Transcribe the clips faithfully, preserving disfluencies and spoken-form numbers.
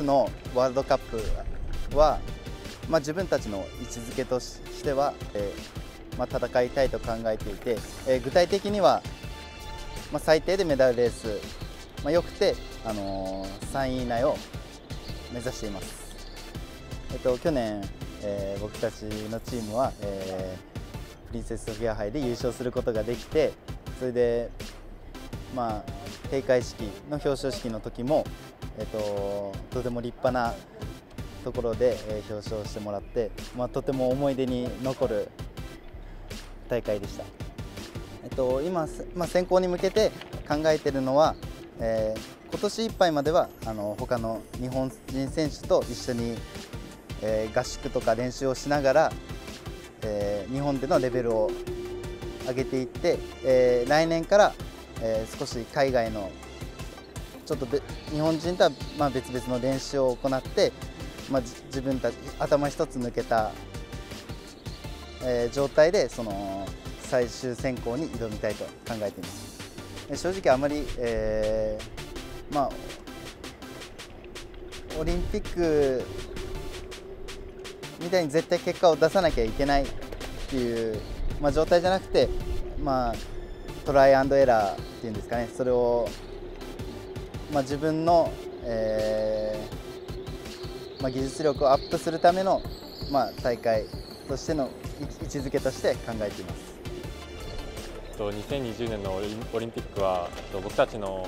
スのワールドカップは、まあ、自分たちの位置づけとしては、えーまあ、戦いたいと考えていて、えー、具体的には、まあ、最低でメダルレース、まあ、よくて、あのー、さんい以内を目指しています。えっと、去年、えー、僕たちのチームは、えー、プリンセスソフィア杯で優勝することができて、それで、まあ、閉会式の表彰式の時も、えっと、とても立派なところで表彰してもらって、まあ、とても思い出に残る大会でした。えっと、今、まあ、選考に向けて考えているのは、えー、今年いっぱいまではあの他の日本人選手と一緒に、えー、合宿とか練習をしながら、えー、日本でのレベルを上げていって、えー、来年から、えー、少し海外のちょっと日本人とはまあ別々の練習を行って、まあ、自分たち頭一つ抜けた、えー、状態でその最終選考に挑みたいと考えています。正直あまり、えーまあ、オリンピックみたいに絶対結果を出さなきゃいけないっていう、まあ、状態じゃなくて、まあ、トライアンドエラーっていうんですかね、それを、まあ、自分の、えーまあ、技術力をアップするための、まあ、大会としての位置づけとして考えています。にせんにじゅうねんのオリンピックは僕たちの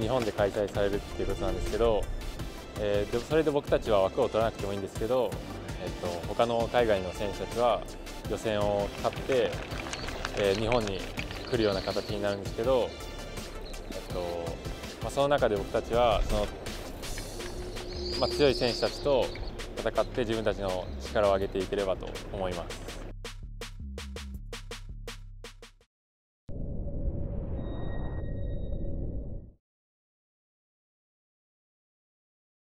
日本で開催されるっていうことなんですけど、えー、それで僕たちは枠を取らなくてもいいんですけど、えー、と他の海外の選手たちは予選を勝って、えー、日本に来るような形になるんですけど、えーとまあ、その中で僕たちはその、まあ、強い選手たちと戦って自分たちの力を上げていければと思います。